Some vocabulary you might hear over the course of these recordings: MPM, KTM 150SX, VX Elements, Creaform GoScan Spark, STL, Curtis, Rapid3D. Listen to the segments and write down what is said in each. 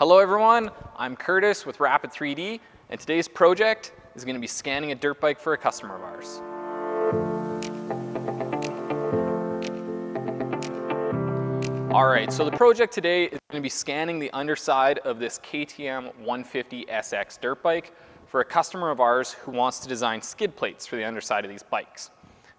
Hello everyone, I'm Curtis with Rapid3D, and today's project is going to be scanning a dirt bike for a customer of ours. Alright, so the project today is going to be scanning the underside of this KTM 150SX dirt bike for a customer of ours who wants to design skid plates for the underside of these bikes.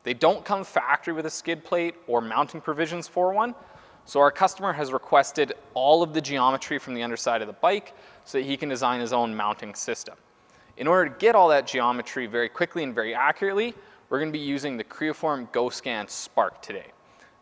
They don't come factory with a skid plate or mounting provisions for one, so our customer has requested all of the geometry from the underside of the bike so that he can design his own mounting system. In order to get all that geometry very quickly and very accurately, we're going to be using the Creaform GoScan Spark today.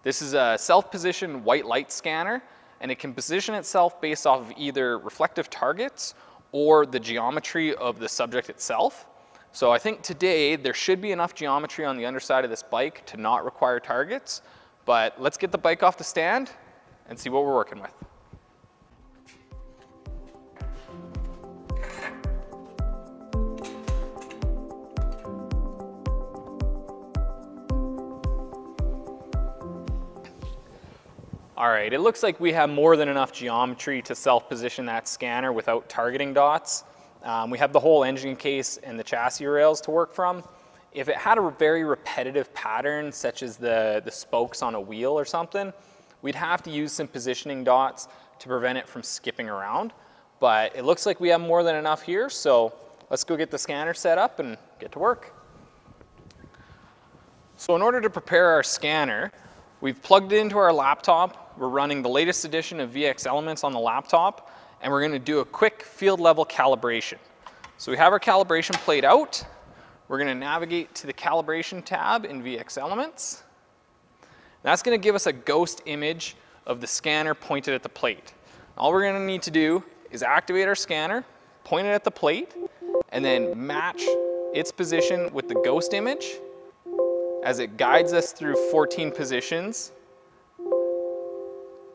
This is a self-positioned white light scanner, and it can position itself based off of either reflective targets or the geometry of the subject itself. So I think today there should be enough geometry on the underside of this bike to not require targets. But let's get the bike off the stand and see what we're working with. All right, it looks like we have more than enough geometry to self-position that scanner without targeting dots. We have the whole engine case and the chassis rails to work from. If it had a very repetitive pattern, such as the spokes on a wheel or something, we'd have to use some positioning dots to prevent it from skipping around. But it looks like we have more than enough here, so let's go get the scanner set up and get to work. So in order to prepare our scanner, we've plugged it into our laptop. We're running the latest edition of VX Elements on the laptop, and we're going to do a quick field level calibration. So we have our calibration plate out. We're going to navigate to the calibration tab in VX Elements. That's going to give us a ghost image of the scanner pointed at the plate. All we're going to need to do is activate our scanner, point it at the plate, and then match its position with the ghost image as it guides us through 14 positions,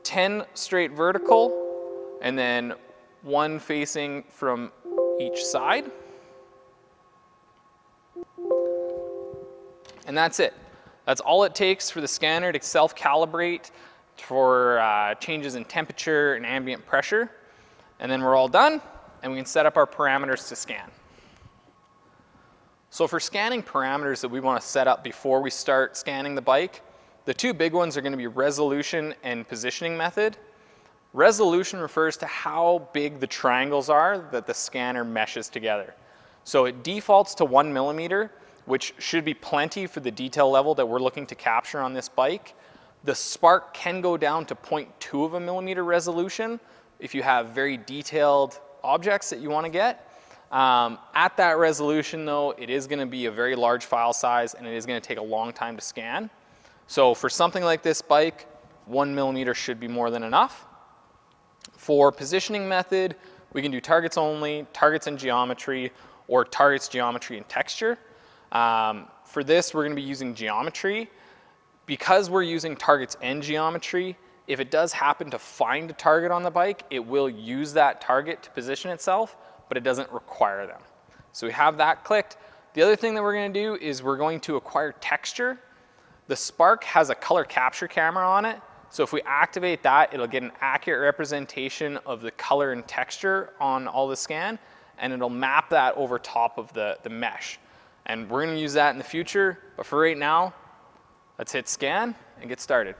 10 straight vertical, and then one facing from each side. And that's it. That's all it takes for the scanner to self-calibrate for changes in temperature and ambient pressure. And then we're all done, and we can set up our parameters to scan. So for scanning parameters that we want to set up before we start scanning the bike, the two big ones are going to be resolution and positioning method. Resolution refers to how big the triangles are that the scanner meshes together. So it defaults to 1 millimeter, which should be plenty for the detail level that we're looking to capture on this bike. The Spark can go down to 0.2 of a millimeter resolution if you have very detailed objects that you want to get. At that resolution though, it is going to be a very large file size, and it is going to take a long time to scan. So for something like this bike, 1 millimeter should be more than enough. For positioning method, we can do targets only, targets and geometry, or targets, geometry, and texture. For this, we're going to be using geometry. Because we're using targets and geometry, if it does happen to find a target on the bike, it will use that target to position itself, but it doesn't require them. So we have that clicked. The other thing that we're going to do is we're going to acquire texture. The Spark has a color capture camera on it, so if we activate that, it'll get an accurate representation of the color and texture on all the scan, and it'll map that over top of the mesh. And we're going to use that in the future, but for right now, let's hit scan and get started.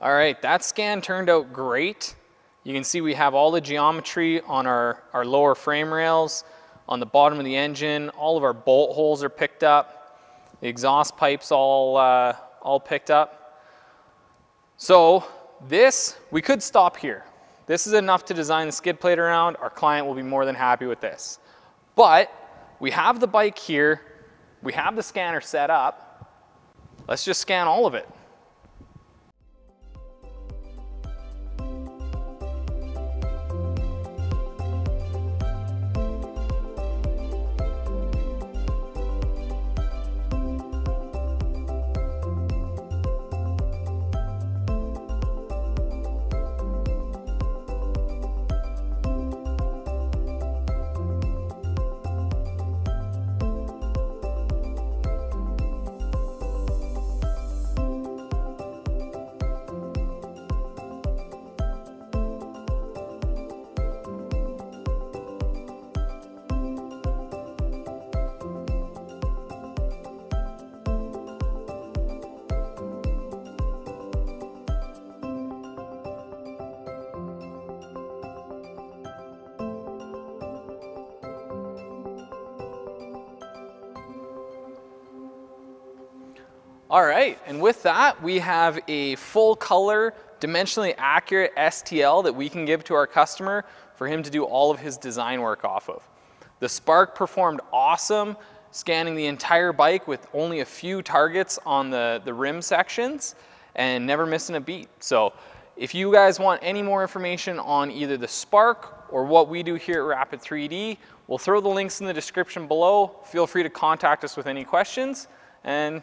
All right, that scan turned out great. You can see we have all the geometry on our lower frame rails, on the bottom of the engine. All of our bolt holes are picked up. The exhaust pipes all picked up. So this, we could stop here. This is enough to design the skid plate around. Our client will be more than happy with this. But we have the bike here. We have the scanner set up. Let's just scan all of it. All right, and with that, we have a full color, dimensionally accurate STL that we can give to our customer for him to do all of his design work off of. The Spark performed awesome, scanning the entire bike with only a few targets on the rim sections and never missing a beat. So if you guys want any more information on either the Spark or what we do here at Rapid3D, we'll throw the links in the description below. Feel free to contact us with any questions, and